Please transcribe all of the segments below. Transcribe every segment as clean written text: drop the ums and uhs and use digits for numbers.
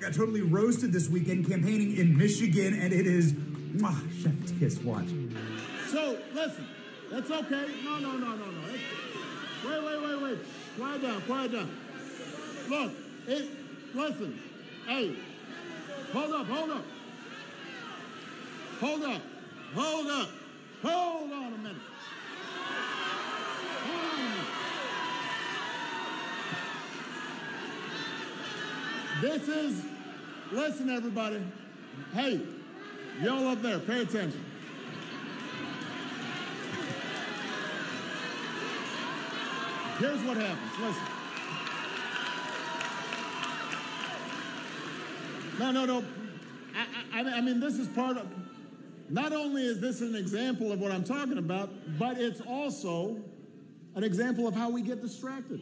got totally roasted this weekend campaigning in Michigan, and it is chef kiss. Watch. So listen, that's okay. No. Wait. Quiet down. Look, listen. Hey, hold up. Hold on a minute. Listen everybody. Hey, y'all up there, pay attention. Here's what happens, listen. No. I mean, this is part of, not only is this an example of what I'm talking about, but it's also an example of how we get distracted.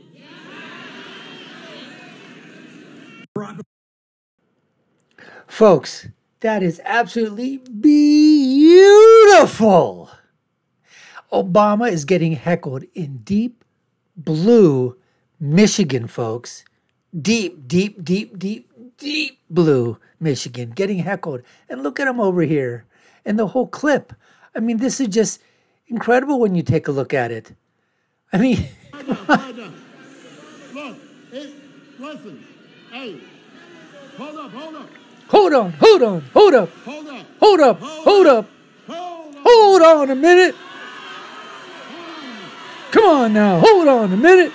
Folks, that is absolutely beautiful. Obama is getting heckled in deep blue Michigan, folks. Deep blue Michigan, getting heckled. And look at him over here. And the whole clip. I mean, this is just incredible when you take a look at it. I mean, quiet down. Look, listen. Hey, hold up. Hold on. Hold up. Hold up. Hold up. Hold on a minute. Come on now. Hold on a minute.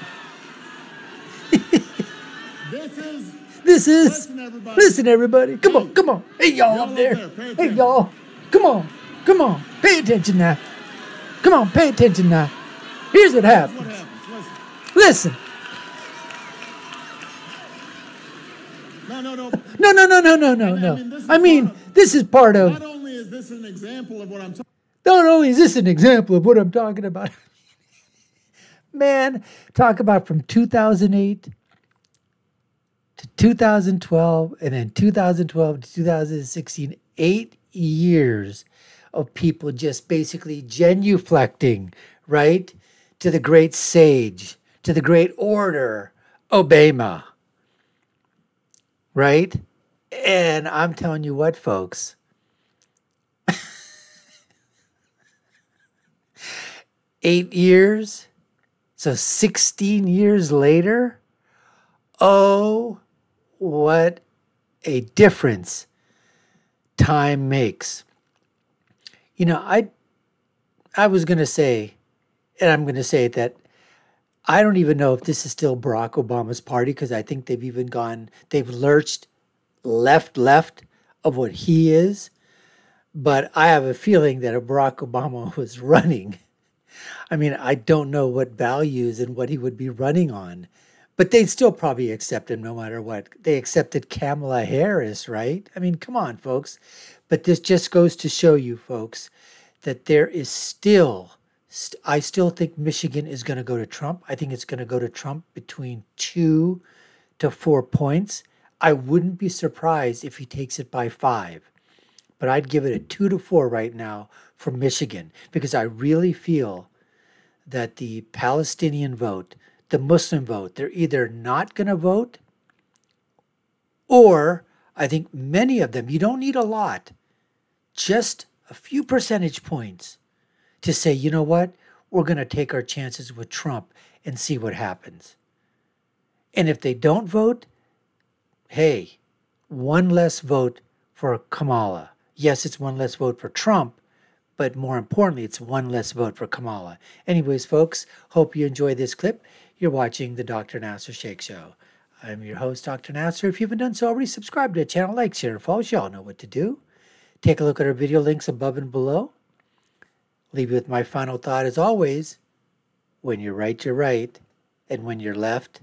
This is. Listen, everybody. Come on. Hey, y'all up there. Hey, y'all. Come on. Pay attention now. Here's what happens. Listen. No. I mean, this is part of. Not only is this an example of what I'm talking about. Man, talk about from 2008 to 2012, and then 2012 to 2016, 8 years of people just basically genuflecting, right, to the great sage, to the great orator, Obama, right? And I'm telling you what, folks, so 16 years later, oh, what a difference time makes. You know, I was going to say, and I'm going to say it, that I don't even know if this is still Barack Obama's party, because I think they've even gone, they've lurched left of what he is. But I have a feeling that if Barack Obama was running, I mean, I don't know what values and what he would be running on. But they'd still probably accept him no matter what. They accepted Kamala Harris, right? I mean, come on, folks. But this just goes to show you, folks, that there is still, I still think Michigan is going to go to Trump. I think it's going to go to Trump between 2 to 4 points. I wouldn't be surprised if he takes it by 5. But I'd give it a 2 to 4 right now for Michigan, because I really feel that the Palestinian vote, the Muslim vote, they're either not going to vote, or I think many of them, you don't need a lot, just a few percentage points to say, you know what, we're going to take our chances with Trump and see what happens. And if they don't vote, hey, one less vote for Kamala. Yes, it's one less vote for Trump, but more importantly, it's one less vote for Kamala. Anyways, folks, hope you enjoy this clip. You're watching the Dr. Nasser Sheikh Show. I'm your host, Dr. Nasser. If you haven't done so already, subscribe to the channel, like, share, and follow. Y'all know what to do. Take a look at our video links above and below. Leave you with my final thought as always. When you're right. And when you're left,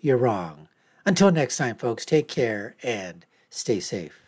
you're wrong. Until next time, folks, take care and stay safe.